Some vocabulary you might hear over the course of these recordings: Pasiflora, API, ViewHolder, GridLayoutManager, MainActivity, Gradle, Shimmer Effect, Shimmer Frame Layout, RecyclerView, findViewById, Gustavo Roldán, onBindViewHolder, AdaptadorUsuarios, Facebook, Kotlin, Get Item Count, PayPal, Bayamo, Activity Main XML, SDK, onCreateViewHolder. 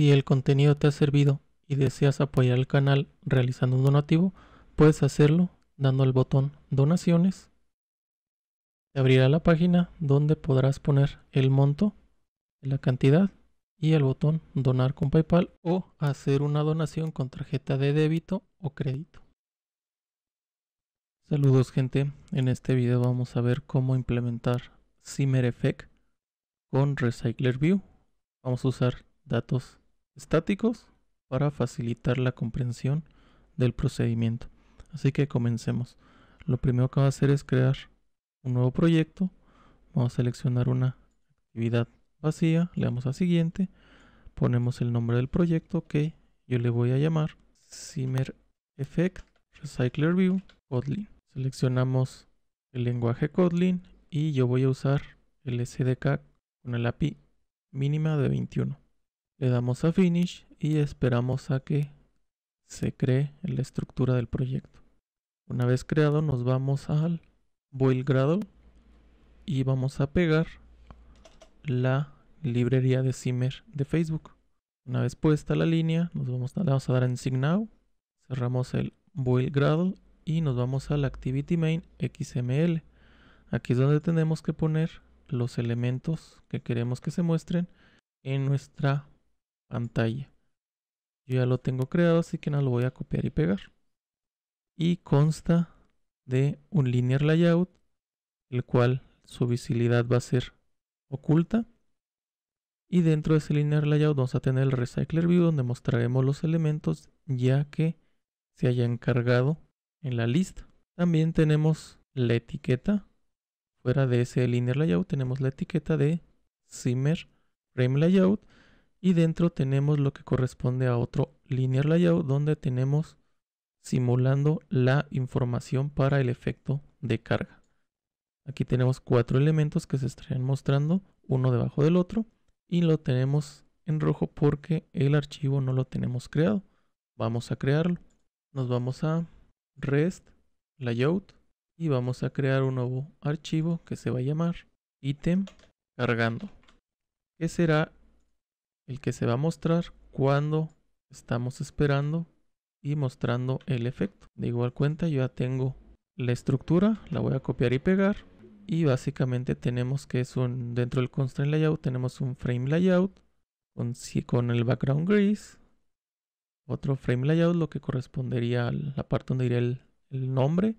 Si el contenido te ha servido y deseas apoyar el canal realizando un donativo, puedes hacerlo dando al botón Donaciones. Te abrirá la página donde podrás poner el monto, la cantidad y el botón Donar con PayPal o hacer una donación con tarjeta de débito o crédito. Saludos gente, en este video vamos a ver cómo implementar Shimmer Effect con RecyclerView. Vamos a usar datos estáticos para facilitar la comprensión del procedimiento. Así que comencemos. Lo primero que vamos a hacer es crear un nuevo proyecto. Vamos a seleccionar una actividad vacía, le damos a siguiente, ponemos el nombre del proyecto que yo le voy a llamar Shimmer Effect RecyclerView Kotlin. Seleccionamos el lenguaje Kotlin y yo voy a usar el SDK con el API mínima de 21. Le damos a Finish y esperamos a que se cree la estructura del proyecto. Una vez creado nos vamos al Boil Gradle y vamos a pegar la librería de Shimmer de Facebook. Una vez puesta la línea nos vamos a dar en Sync Now, cerramos el Boil Gradle y nos vamos al Activity Main XML. Aquí es donde tenemos que poner los elementos que queremos que se muestren en nuestra pantalla. Yo ya lo tengo creado, así que no lo voy a copiar y pegar. Y consta de un linear layout, el cual su visibilidad va a ser oculta, y dentro de ese linear layout vamos a tener el RecyclerView donde mostraremos los elementos ya que se hayan cargado en la lista. También tenemos la etiqueta, fuera de ese linear layout tenemos la etiqueta de Shimmer Frame Layout y dentro tenemos lo que corresponde a otro linear layout donde tenemos simulando la información para el efecto de carga. Aquí tenemos 4 elementos que se estarán mostrando uno debajo del otro y lo tenemos en rojo porque el archivo no lo tenemos creado. Vamos a crearlo. Nos vamos a REST Layout y vamos a crear un nuevo archivo que se va a llamar ítem cargando, que será el que se va a mostrar cuando estamos esperando y mostrando el efecto. De igual cuenta yo ya tengo la estructura, la voy a copiar y pegar. Y básicamente tenemos que es dentro del constraint layout tenemos un frame layout con el background gris, otro frame layout lo que correspondería a la parte donde iría el nombre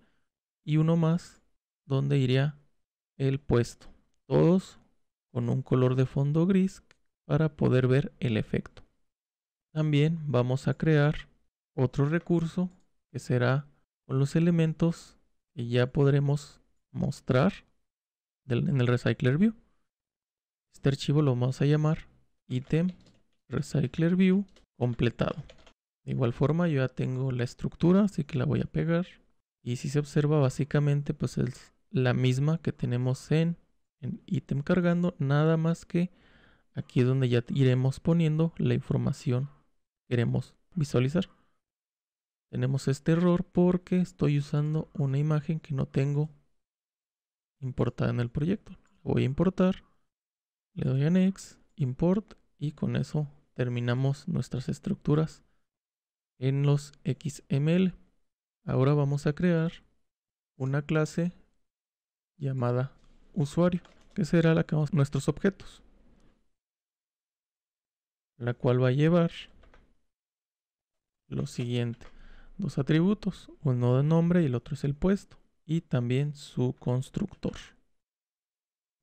y uno más donde iría el puesto, todos con un color de fondo gris para poder ver el efecto. También vamos a crear otro recurso que será con los elementos que ya podremos mostrar en el RecyclerView. Este archivo lo vamos a llamar ítem RecyclerView completado. De igual forma yo ya tengo la estructura, así que la voy a pegar. Y si se observa básicamente pues es la misma que tenemos en ítem cargando, nada más que aquí es donde ya iremos poniendo la información que queremos visualizar. Tenemos este error porque estoy usando una imagen que no tengo importada en el proyecto. Voy a importar, le doy a Next, Import y con eso terminamos nuestras estructuras en los XML. Ahora vamos a crear una clase llamada usuario, que será la que vamos a nuestros objetos, la cual va a llevar lo siguiente: dos atributos, uno de nombre y el otro es el puesto. Y también su constructor.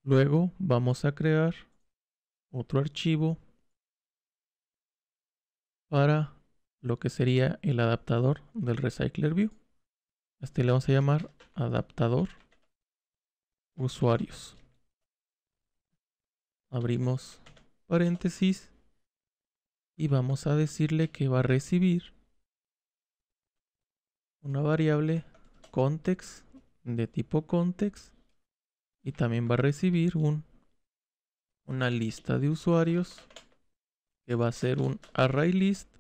Luego vamos a crear otro archivo para lo que sería el adaptador del RecyclerView. Este le vamos a llamar AdaptadorUsuarios. Abrimos paréntesis y vamos a decirle que va a recibir una variable context de tipo context y también va a recibir una lista de usuarios que va a ser un array list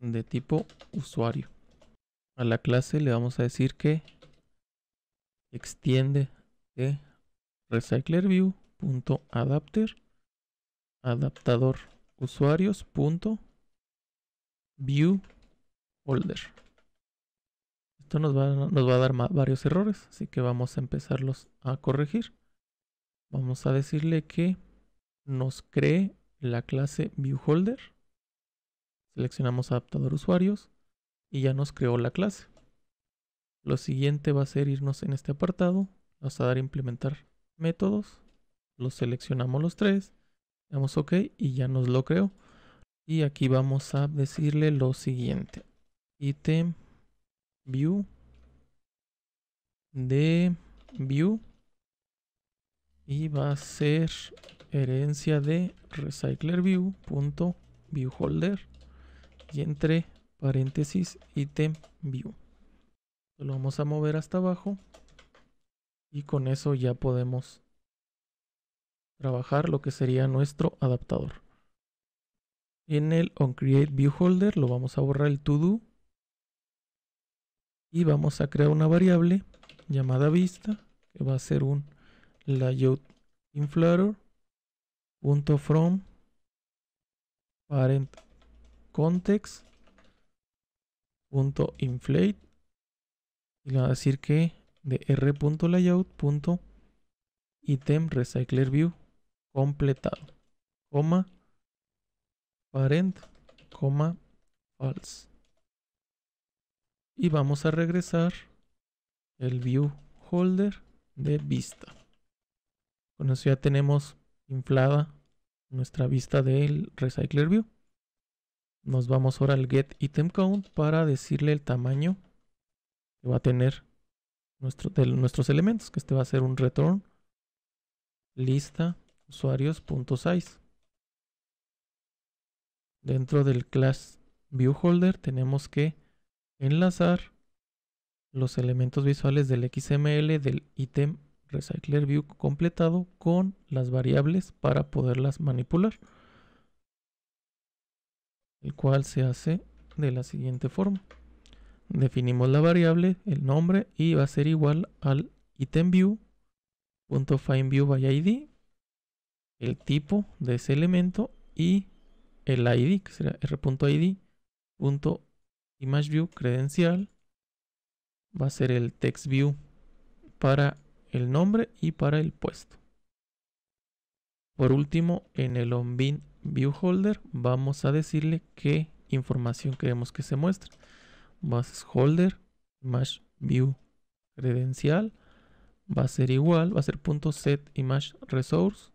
de tipo usuario. A la clase le vamos a decir que extiende de RecyclerView.adapter adaptador usuarios ViewHolder. Esto nos va a dar varios errores, así que vamos a empezarlos a corregir. Vamos a decirle que nos cree la clase ViewHolder. Seleccionamos AdaptadorUsuarios y ya nos creó la clase. Lo siguiente va a ser irnos en este apartado. Vamos a dar a implementar métodos. Los seleccionamos los tres. Damos OK y ya nos lo creó. Y aquí vamos a decirle lo siguiente. Item view de view. Y va a ser herencia de RecyclerView.ViewHolder. Y entre paréntesis item view. Lo vamos a mover hasta abajo. Y con eso ya podemos trabajar lo que sería nuestro adaptador. En el onCreateViewHolder lo vamos a borrar el todo. Y vamos a crear una variable llamada vista. Que va a ser un LayoutInflater.from parent context.inflate. Y le va a decir que de r.layout.itemRecyclerView completado, coma, parent, coma, false. Y vamos a regresar el ViewHolder de vista. Con eso ya tenemos inflada nuestra vista del RecyclerView. Nos vamos ahora al Get Item Count para decirle el tamaño que va a tener nuestros elementos, que este va a ser un return lista usuarios.size. Dentro del class ViewHolder tenemos que enlazar los elementos visuales del XML del ítem RecyclerView completado con las variables para poderlas manipular, el cual se hace de la siguiente forma. Definimos la variable, el nombre, y va a ser igual al itemView.findViewById, el tipo de ese elemento y el ID, que será r.id.imageViewCredencial. Va a ser el textView para el nombre y para el puesto. Por último, en el onBindViewHolder vamos a decirle qué información queremos que se muestre. Va a ser holder, image view credencial, va a ser igual, va a ser .set image resource,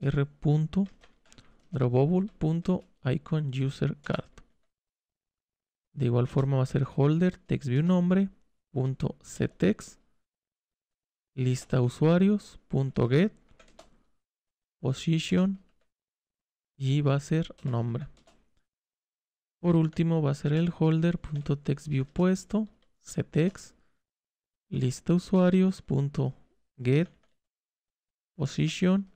r.drawable.icon user card. De igual forma va a ser holder, text view nombre, .setText, lista usuarios, .get, position, y va a ser nombre. Por último va a ser el holder.textView puesto, ctext, lista usuarios.get, position,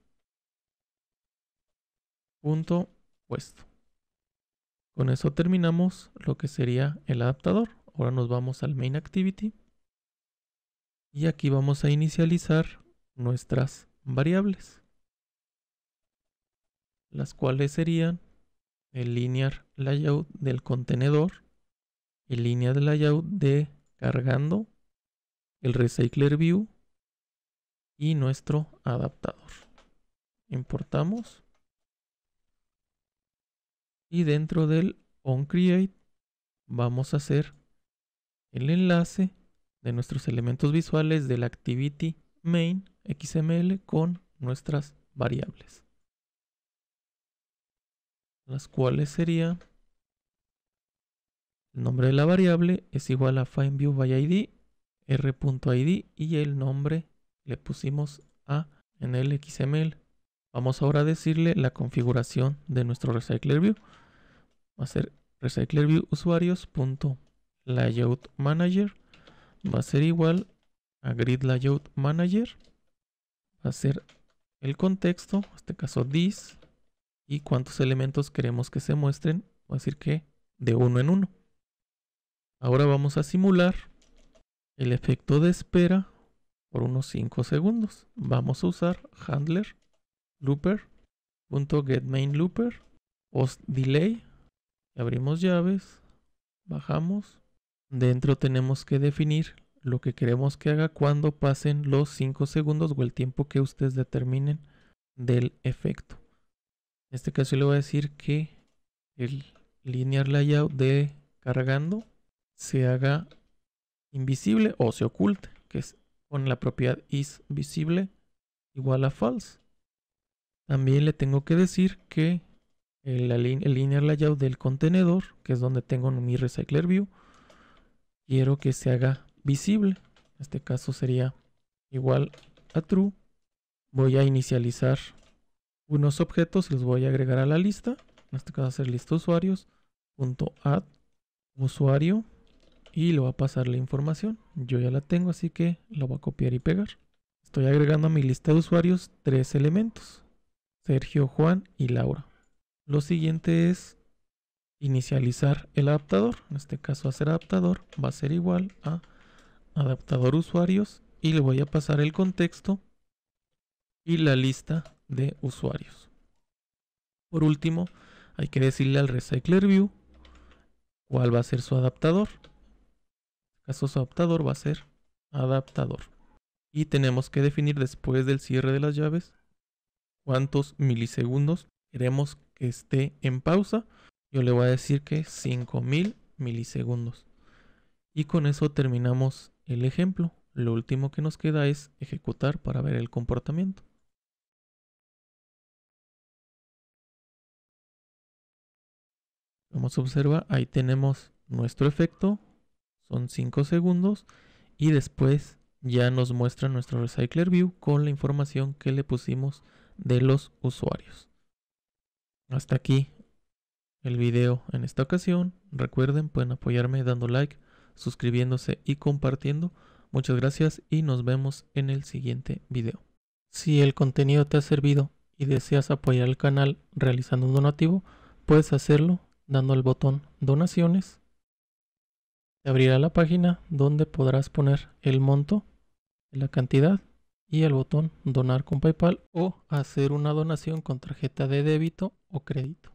puesto. Con eso terminamos lo que sería el adaptador. Ahora nos vamos al MainActivity y aquí vamos a inicializar nuestras variables, las cuales serían el linear layout del contenedor, el linear layout de cargando, el RecyclerView y nuestro adaptador. Importamos. Y dentro del onCreate vamos a hacer el enlace de nuestros elementos visuales del Activity Main XML con nuestras variables, las cuales sería el nombre de la variable es igual a findViewById, r.id, y el nombre le pusimos a en el XML. Vamos ahora a decirle la configuración de nuestro RecyclerView. Va a ser RecyclerViewUsuarios.LayoutManager, va a ser igual a GridLayoutManager, va a ser el contexto, en este caso this, y cuántos elementos queremos que se muestren, voy a decir que de uno en uno. Ahora vamos a simular el efecto de espera por unos 5 segundos. Vamos a usar handler looper.getMainLooper postDelay. Abrimos llaves, bajamos. Dentro tenemos que definir lo que queremos que haga cuando pasen los 5 segundos o el tiempo que ustedes determinen del efecto. En este caso le voy a decir que el linear layout de cargando se haga invisible o se oculte, que es con la propiedad isVisible igual a false. También le tengo que decir que el linear layout del contenedor, que es donde tengo mi RecyclerView, quiero que se haga visible. En este caso sería igual a true. Voy a inicializar unos objetos, los voy a agregar a la lista. En este caso va a ser lista usuarios .add usuario y le va a pasar la información. Yo ya la tengo, así que la voy a copiar y pegar. Estoy agregando a mi lista de usuarios 3 elementos: Sergio, Juan y Laura. Lo siguiente es inicializar el adaptador. En este caso va a ser adaptador, va a ser igual a adaptador usuarios y le voy a pasar el contexto y la lista de usuarios. Por último, hay que decirle al RecyclerView cuál va a ser su adaptador. En este caso su adaptador va a ser adaptador. Y tenemos que definir después del cierre de las llaves cuántos milisegundos queremos que esté en pausa. Yo le voy a decir que 5000 milisegundos. Y con eso terminamos el ejemplo. Lo último que nos queda es ejecutar para ver el comportamiento. Como se observa, ahí tenemos nuestro efecto, son 5 segundos y después ya nos muestra nuestro RecyclerView con la información que le pusimos de los usuarios. Hasta aquí el video en esta ocasión. Recuerden, pueden apoyarme dando like, suscribiéndose y compartiendo. Muchas gracias y nos vemos en el siguiente video. Si el contenido te ha servido y deseas apoyar el canal realizando un donativo, puedes hacerlo dando al botón donaciones. Te abrirá la página donde podrás poner el monto, la cantidad y el botón donar con PayPal o hacer una donación con tarjeta de débito o crédito.